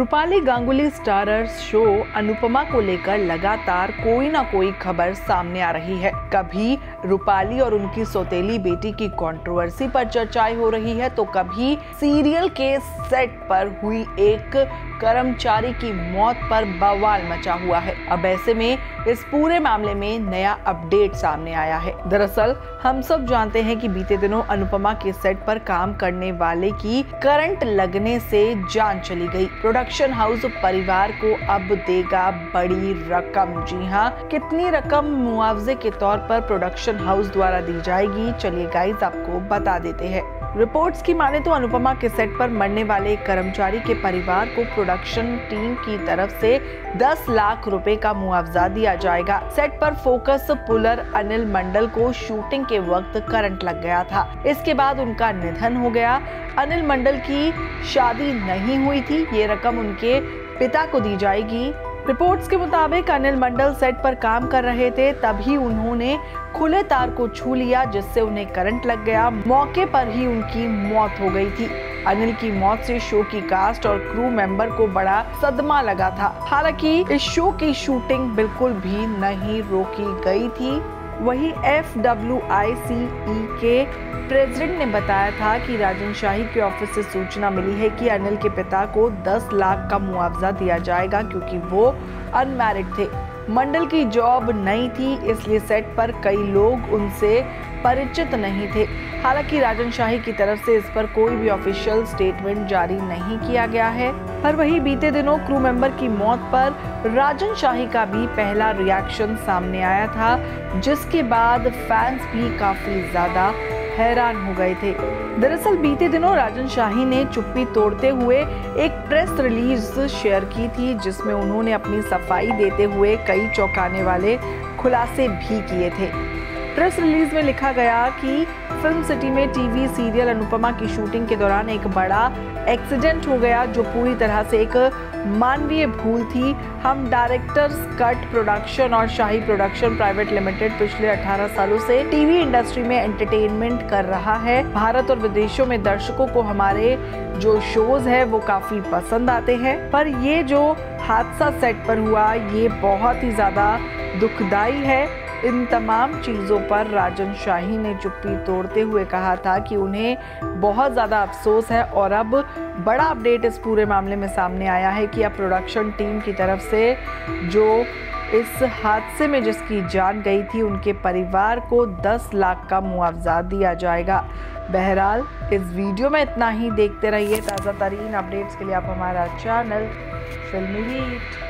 Rupali Ganguly starrer show Anupama को लेकर लगातार कोई ना कोई खबर सामने आ रही है। कभी रूपाली और उनकी सौतेली बेटी की कंट्रोवर्सी पर चर्चाएं हो रही है तो कभी सीरियल के सेट पर हुई एक कर्मचारी की मौत पर बवाल मचा हुआ है। अब ऐसे में इस पूरे मामले में नया अपडेट सामने आया है। दरअसल हम सब जानते हैं कि बीते दिनों अनुपमा के सेट पर काम करने वाले की करंट लगने से जान चली गई। प्रोडक्शन हाउस परिवार को अब देगा बड़ी रकम। जी हाँ, कितनी रकम मुआवजे के तौर पर प्रोडक्शन हाउस द्वारा दी जाएगी, चलिए गाइस आपको बता देते हैं। रिपोर्ट्स की माने तो अनुपमा के सेट पर मरने वाले कर्मचारी के परिवार को प्रोडक्शन टीम की तरफ से 10 लाख रुपए का मुआवजा दिया जाएगा। सेट पर फोकस पुलर अनिल मंडल को शूटिंग के वक्त करंट लग गया था, इसके बाद उनका निधन हो गया। अनिल मंडल की शादी नहीं हुई थी, ये रकम उनके पिता को दी जाएगी। रिपोर्ट्स के मुताबिक अनिल मंडल सेट पर काम कर रहे थे, तभी उन्होंने खुले तार को छू लिया जिससे उन्हें करंट लग गया। मौके पर ही उनकी मौत हो गई थी। अनिल की मौत से शो की कास्ट और क्रू मेंबर को बड़ा सदमा लगा था। हालांकि इस शो की शूटिंग बिल्कुल भी नहीं रोकी गई थी। वहीं FWICE के प्रेसिडेंट ने बताया था कि राजन शाही के ऑफिस से सूचना मिली है कि अनिल के पिता को 10 लाख का मुआवजा दिया जाएगा क्योंकि वो अनमैरिड थे। मंडल की जॉब नहीं थी, इसलिए सेट पर कई लोग उनसे परिचित नहीं थे। हालांकि राजन शाही की तरफ से इस पर कोई भी ऑफिशियल स्टेटमेंट जारी नहीं किया गया है। पर वहीं बीते दिनों क्रू मेंबर की मौत पर राजन शाही का भी पहला रिएक्शन सामने आया था, जिसके बाद फैंस भी काफी ज्यादा हैरान हो गए थे। दरअसल बीते दिनों राजन शाही ने चुप्पी तोड़ते हुए एक प्रेस रिलीज शेयर की थी, जिसमें उन्होंने अपनी सफाई देते हुए कई चौंकाने वाले खुलासे भी किए थे। प्रेस रिलीज में लिखा गया कि फिल्म सिटी में टीवी सीरियल अनुपमा की शूटिंग के दौरान एक बड़ा एक्सीडेंट हो गया जो पूरी तरह से एक मानवीय भूल थी। हम डायरेक्टर्स कट प्रोडक्शन और शाही प्रोडक्शन प्राइवेट लिमिटेड पिछले 18 सालों से टीवी इंडस्ट्री में एंटरटेनमेंट कर रहा है। भारत और विदेशों में दर्शकों को हमारे जो शोज है वो काफी पसंद आते हैं, पर ये जो हादसा सेट पर हुआ ये बहुत ही ज्यादा दुखदायी है। इन तमाम चीज़ों पर राजन शाही ने चुप्पी तोड़ते हुए कहा था कि उन्हें बहुत ज़्यादा अफसोस है। और अब बड़ा अपडेट इस पूरे मामले में सामने आया है कि अब प्रोडक्शन टीम की तरफ से जो इस हादसे में जिसकी जान गई थी उनके परिवार को 10 लाख का मुआवजा दिया जाएगा। बहरहाल इस वीडियो में इतना ही। देखते रहिए ताज़ा तरीन अपडेट्स के लिए आप हमारा चैनल फिल्मी बीट।